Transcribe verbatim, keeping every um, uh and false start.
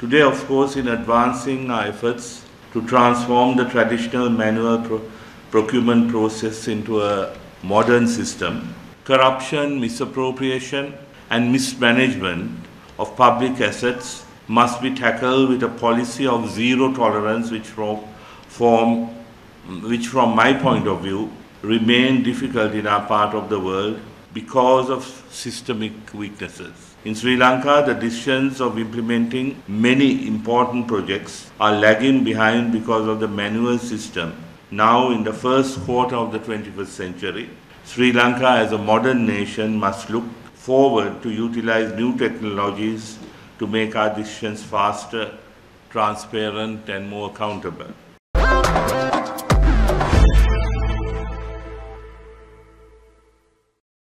today, of course, in advancing our efforts to transform the traditional manual pro procurement process into a modern system, corruption, misappropriation, and mismanagement of public assets must be tackled with a policy of zero tolerance, which from, from, which from my point of view, remain difficult in our part of the world because of systemic weaknesses. In Sri Lanka, the decisions of implementing many important projects are lagging behind because of the manual system. Now, in the first quarter of the twenty-first century, Sri Lanka as a modern nation must look forward to utilize new technologies to make our decisions faster, transparent, and more accountable.